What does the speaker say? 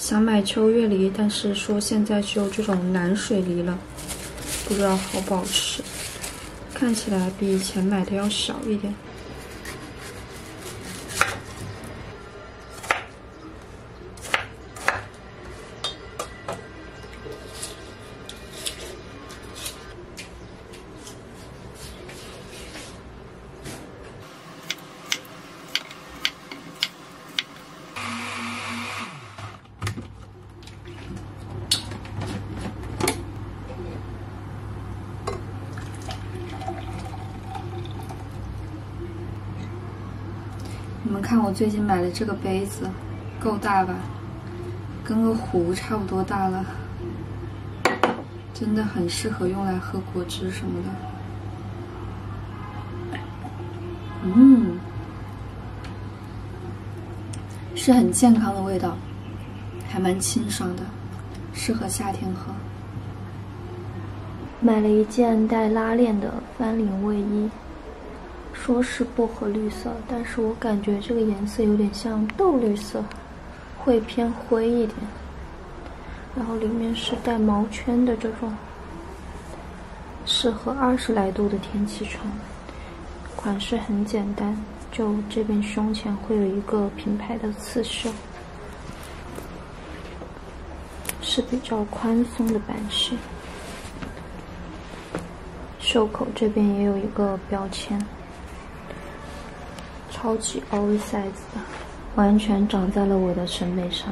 想买秋月梨，但是说现在只有这种蓝水梨了，不知道好不好吃。看起来比以前买的要少一点。你们看我最近买的这个杯子，够大吧？跟个壶差不多大了，真的很适合用来喝果汁什么的。是很健康的味道，还蛮清爽的，适合夏天喝。买了一件带拉链的翻领卫衣。说是薄荷绿色，但是我感觉这个颜色有点像豆绿色，会偏灰一点。然后里面是带毛圈的这种，适合20来度的天气穿。款式很简单，就这边胸前会有一个品牌的刺绣，是比较宽松的版式。袖口这边也有一个标签。超级 oversized 的，完全长在了我的审美上。